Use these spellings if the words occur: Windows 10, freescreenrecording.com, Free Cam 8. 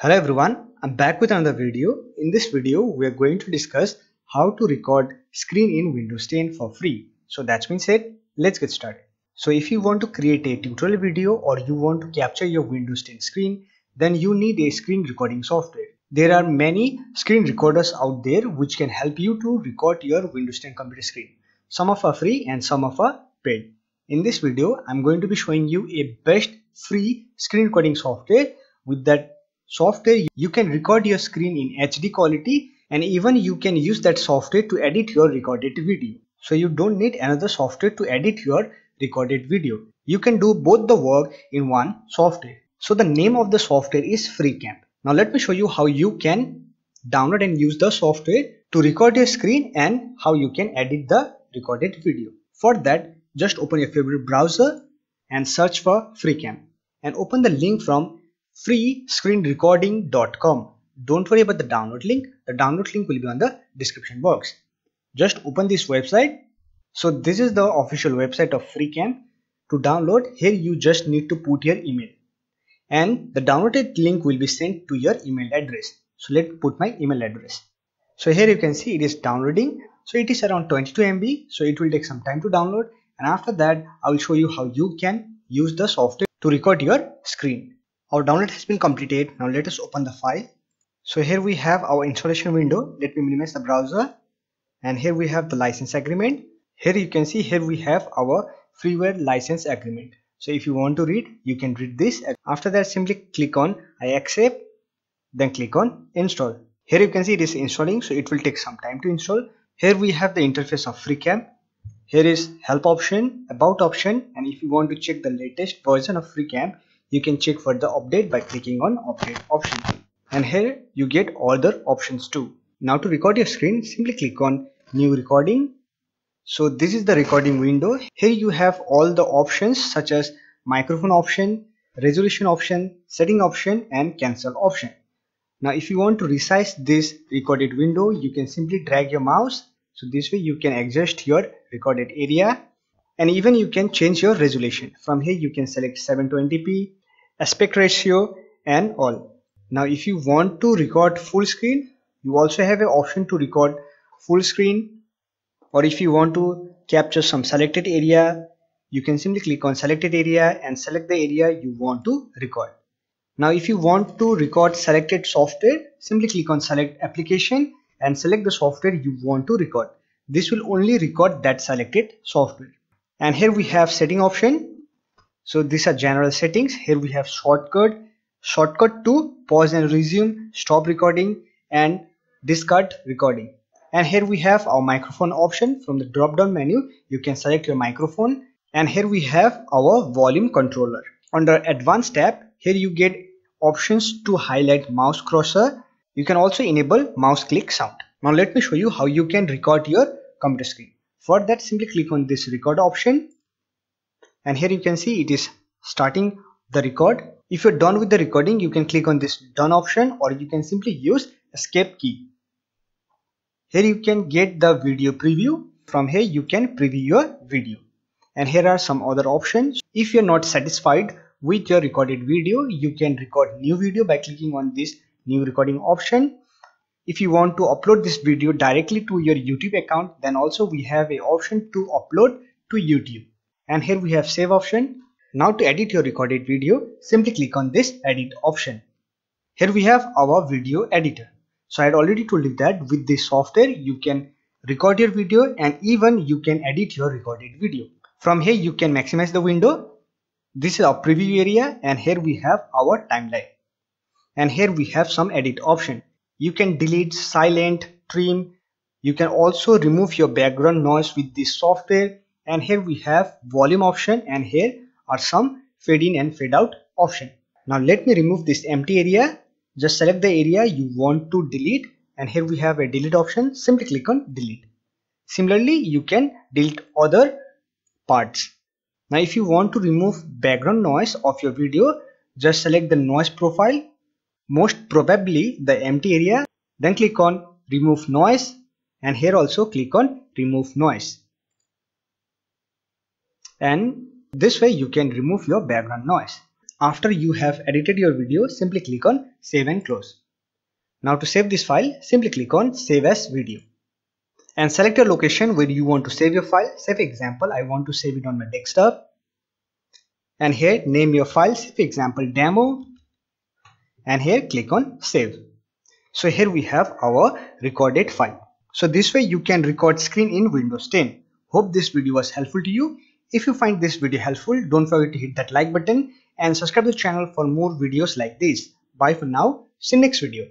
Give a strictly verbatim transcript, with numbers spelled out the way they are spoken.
Hello everyone, I'm back with another video. In this video, we are going to discuss how to record screen in Windows ten for free. So that's been said, let's get started. So if you want to create a tutorial video or you want to capture your Windows ten screen, then you need a screen recording software. There are many screen recorders out there which can help you to record your Windows ten computer screen. Some of are free and some of are paid. In this video, I'm going to be showing you a best free screen recording software. With that software, you can record your screen in H D quality, and even you can use that software to edit your recorded video. So you don't need another software to edit your recorded video. You can do both the work in one software. So the name of the software is Free Cam. Now let me show you how you can download and use the software to record your screen and how you can edit the recorded video. For that, just open your favorite browser and search for Free Cam and open the link from free screen recording dot com. Don't worry about the download link. The download link will be on the description box. Just open this website. So this is the official website of Free Cam. To download, here you just need to put your email and the downloaded link will be sent to your email address. So let's put my email address. So here you can see it is downloading. So it is around twenty-two M B. So it will take some time to download, and after that I will show you how you can use the software to record your screen. Our download has been completed. Now let us open the file. So here we have our installation window. Let me minimize the browser. And here we have the license agreement. Here you can see here we have our freeware license agreement. So if you want to read, you can read this. After that, simply click on I accept. Then click on install. Here you can see it is installing. So it will take some time to install. Here we have the interface of Free Cam. Here is help option, about option. And if you want to check the latest version of Free Cam, you can check for the update by clicking on update option, and here you get other options too. Now to record your screen, simply click on new recording. So this is the recording window. Here you have all the options such as microphone option, resolution option, setting option and cancel option. Now if you want to resize this recorded window, you can simply drag your mouse. So this way you can adjust your recorded area, and even you can change your resolution. From here you can select seven twenty p, aspect ratio and all. Now if you want to record full screen, you also have an option to record full screen, or if you want to capture some selected area, you can simply click on selected area and select the area you want to record. Now if you want to record selected software, simply click on select application and select the software you want to record. This will only record that selected software. And here we have setting option. So these are general settings. Here we have shortcut, shortcut to pause and resume, stop recording and discard recording. And here we have our microphone option. From the drop down menu, you can select your microphone. And here we have our volume controller. Under advanced tab, here you get options to highlight mouse cursor. You can also enable mouse click sound. Now let me show you how you can record your computer screen. For that, simply click on this record option, and here you can see it is starting the record. If you're done with the recording, you can click on this done option, or you can simply use escape key. Here you can get the video preview. From here you can preview your video, and here are some other options. If you're not satisfied with your recorded video, you can record new video by clicking on this new recording option. If you want to upload this video directly to your YouTube account, then also we have an option to upload to YouTube. And here we have save option. Now to edit your recorded video, simply click on this edit option. Here we have our video editor. So I had already told you that with this software, you can record your video and even you can edit your recorded video. From here you can maximize the window. This is our preview area, and here we have our timeline. And here we have some edit option. You can delete, silent, trim. You can also remove your background noise with this software. And here we have volume option, and here are some fade in and fade out option. Now let me remove this empty area. Just select the area you want to delete, and here we have a delete option. Simply click on delete. Similarly, you can delete other parts. Now if you want to remove background noise of your video, just select the noise profile, most probably the empty area, then click on remove noise, and here also click on remove noise, and this way you can remove your background noise. After you have edited your video, simply click on Save and Close. Now to save this file, simply click on Save as Video and select your location where you want to save your file. Say for example, I want to save it on my desktop, and here name your file, say for example demo, and here click on Save. So here we have our recorded file. So this way you can record screen in Windows ten. Hope this video was helpful to you. If you find this video helpful, don't forget to hit that like button and subscribe to the channel for more videos like this. Bye for now. See you next video.